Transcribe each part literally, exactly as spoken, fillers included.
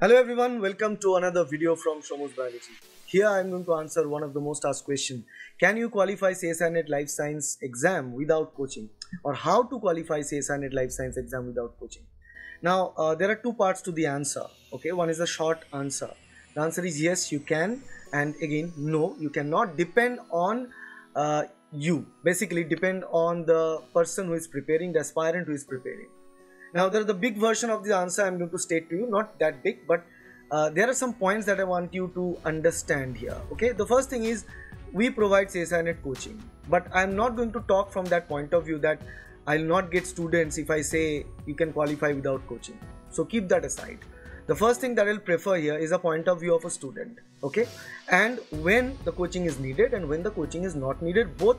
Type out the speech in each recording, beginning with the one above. Hello everyone, welcome to another video from Shomu's Biology. Here I am going to answer one of the most asked questions. Can you qualify C S I R N E T Life Science exam without coaching? Or how to qualify C S I R N E T Life Science exam without coaching? Now uh, there are two parts to the answer. Okay, one is a short answer. The answer is yes, you can, and again no, you cannot. Depend on uh, you. Basically depend on the person who is preparing, the aspirant who is preparing. Now there are the big version of the answer I'm going to state to you, not that big, but uh, there are some points that I want you to understand here. Okay, the first thing is we provide C S I R N E T coaching, but I'm not going to talk from that point of view that I'll not get students if I say you can qualify without coaching. So keep that aside. The first thing that I'll prefer here is a point of view of a student, okay, and when the coaching is needed and when the coaching is not needed, both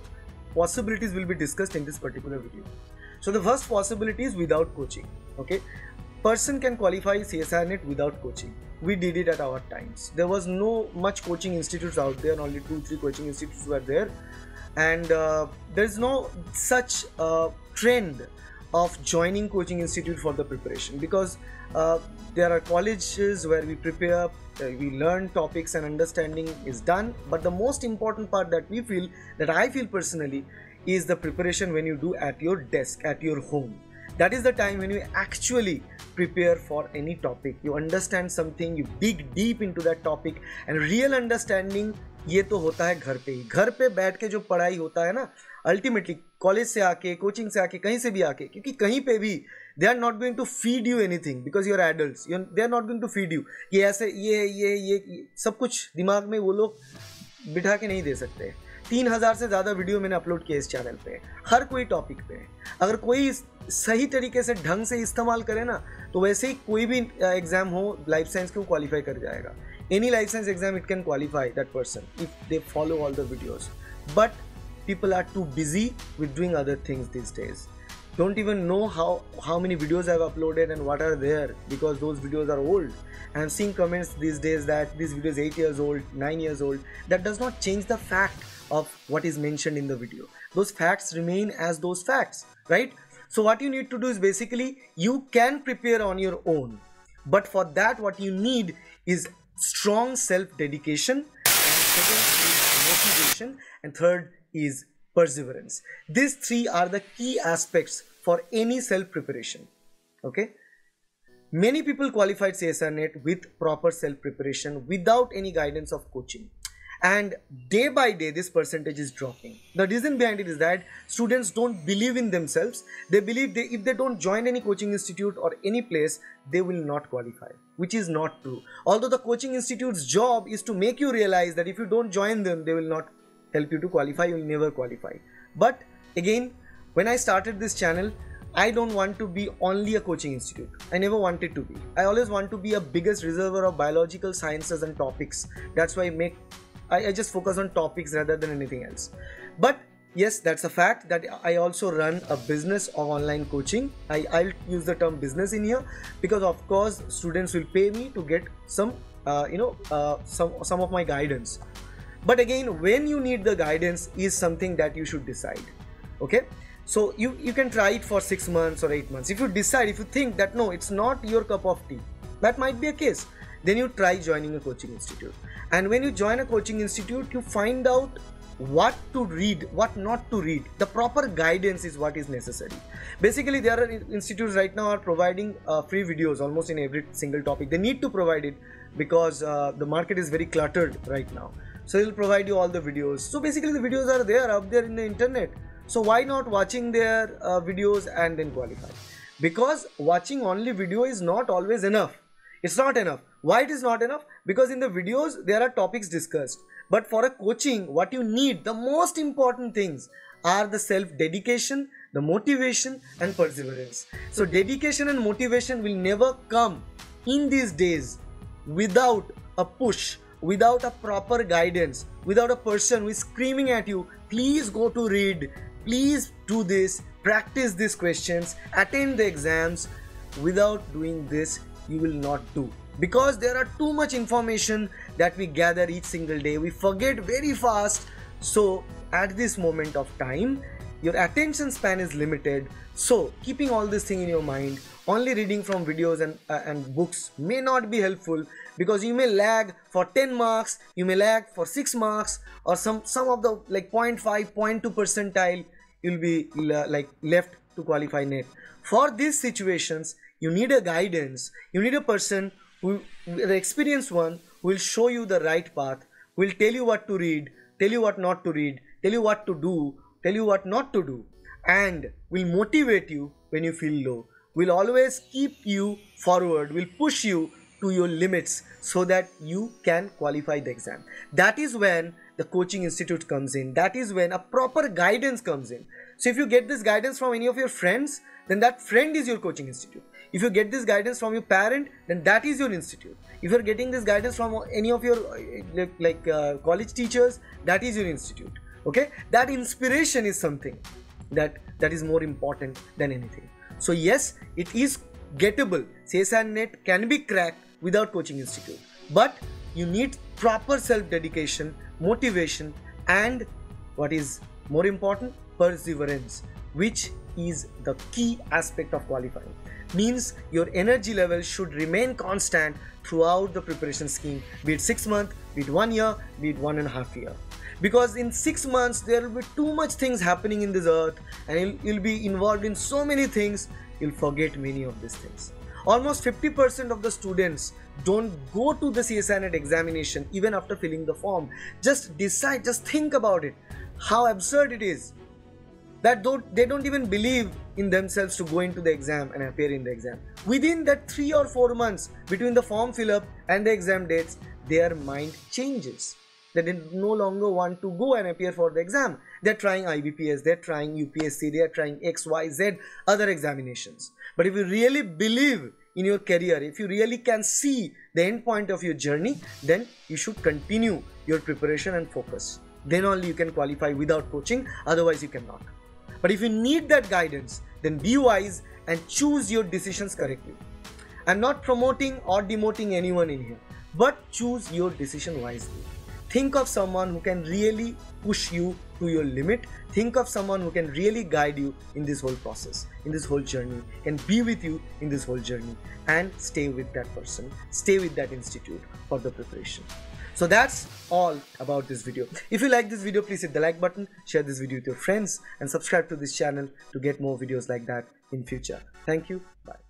possibilities will be discussed in this particular video. So the first possibility is without coaching. Okay, person can qualify C S I R N E T without coaching. We did it at our times. There was no much coaching institutes out there, and only two, three coaching institutes were there, and uh, there is no such uh, trend of joining coaching institute for the preparation, because uh, there are colleges where we prepare, uh, we learn topics and understanding is done. But the most important part that we feel, that I feel personally, is the preparation when you do at your desk, at your home. That is the time when you actually prepare for any topic. You understand something, you dig deep into that topic, and real understanding ये तो होता है घर पे ही. घर पे बैठ के जो पढ़ाई होता है ना, ultimately कॉलेज से आके, कोचिंग से आके, कहीं से भी आके, क्योंकि कहीं पे भी they are not going to feed you anything because you are adults. You, they are not going to feed you. ये ऐसे ये ये ये सब कुछ दिमाग में वो लोग बिठा के नहीं दे सकते. तीन हज़ार से ज़्यादा वीडियो मैंने अपलोड किए इस चैनल पे, हर कोई टॉपिक पे. अगर कोई सही तरीके से ढंग से इस्तेमाल करे ना, तो वैसे ही कोई भी एग्ज़ाम हो लाइफ साइंस के, वो क्वालिफाई कर जाएगा. Any life science exam it can qualify that person if they follow all the videos. But people are too busy with doing other things this days. Don't even know how how many videos I've uploaded and what are there, because those videos are old. And I'm seeing comments these days that this video is eight years old, nine years old. That does not change the fact of what is mentioned in the video. Those facts remain as those facts, right? So what you need to do is basically you can prepare on your own, but for that what you need is strong self-dedication, and second is motivation, and third is perseverance. These three are the key aspects for any self-preparation. Okay, many people qualified C S I R N E T with proper self-preparation without any guidance of coaching, and day by day this percentage is dropping. The reason behind it is that students don't believe in themselves. They believe they, if they don't join any coaching institute or any place, they will not qualify, which is not true. Although the coaching institute's job is to make you realize that if you don't join them, they will not help you to qualify, you will never qualify. But again, when I started this channel, I don't want to be only a coaching institute. I never wanted to be. I always want to be a biggest reservoir of biological sciences and topics. That's why I make, I, I just focus on topics rather than anything else. But yes, that's a fact that I also run a business of online coaching. I, I'll use the term business in here because of course students will pay me to get some, uh, you know, uh, some, some of my guidance. But again, when you need the guidance is something that you should decide. Okay, so you you can try it for six months or eight months. If you decide, if you think that no, it's not your cup of tea, that might be a case, then you try joining a coaching institute. And when you join a coaching institute, you find out what to read, what not to read. The proper guidance is what is necessary. Basically, there are institutes right now are providing uh, free videos almost in every single topic. They need to provide it because uh, the market is very cluttered right now. So it will provide you all the videos. So basically the videos are there, up there in the internet. So why not watching their uh, videos and then qualify? Because watching only video is not always enough. It's not enough. Why it is not enough? Because in the videos there are topics discussed. But for a coaching, what you need, the most important things are the self-dedication, the motivation and perseverance. So dedication and motivation will never come in these days without a push, without a proper guidance, without a person who is screaming at you, please go to read, please do this, practice these questions, attend the exams. Without doing this, you will not do, because there are too much information that we gather each single day. We forget very fast. So at this moment of time, your attention span is limited. So keeping all this thing in your mind, only reading from videos and, uh, and books may not be helpful, because you may lag for ten marks, you may lag for six marks, or some some of the like zero point five, zero point two percentile you'll be like left to qualify NET. For these situations, you need a guidance, you need a person who, the experienced one, who will show you the right path, who will tell you what to read, tell you what not to read, tell you what to do, tell you what not to do, and will motivate you when you feel low, will always keep you forward, will push you to your limits so that you can qualify the exam. That is when the coaching institute comes in. That is when a proper guidance comes in. So if you get this guidance from any of your friends, then that friend is your coaching institute. If you get this guidance from your parent, then that is your institute. If you're getting this guidance from any of your like, like uh, college teachers, that is your institute. Okay, that inspiration is something that that is more important than anything. So yes, it is gettable. C S I R NET can be cracked without coaching institute, but you need proper self-dedication, motivation, and what is more important, perseverance, which is the key aspect of qualifying. Means your energy level should remain constant throughout the preparation scheme, be it six months, be it one year, be it one and a half year, because in six months there will be too much things happening in this earth, and you'll, you'll be involved in so many things, you'll forget many of these things. Almost fifty percent of the students don't go to the C S I R NET examination even after filling the form. Just decide, just think about it, how absurd it is that don't, they don't even believe in themselves to go into the exam and appear in the exam. Within that three or four months between the form fill up and the exam dates, their mind changes. They no longer want to go and appear for the exam. They're trying I B P S, they're trying U P S C, they're trying X Y Z other examinations. But if you really believe in your career, if you really can see the end point of your journey, then you should continue your preparation and focus. Then only you can qualify without coaching, otherwise you cannot. But if you need that guidance, then be wise and choose your decisions correctly. I'm not promoting or demoting anyone in here, but choose your decision wisely. Think of someone who can really push you to your limit. Think of someone who can really guide you in this whole process, in this whole journey, and be with you in this whole journey, and stay with that person, stay with that institute for the preparation. So that's all about this video. If you like this video, please hit the like button, share this video with your friends, and subscribe to this channel to get more videos like that in future. Thank you. Bye.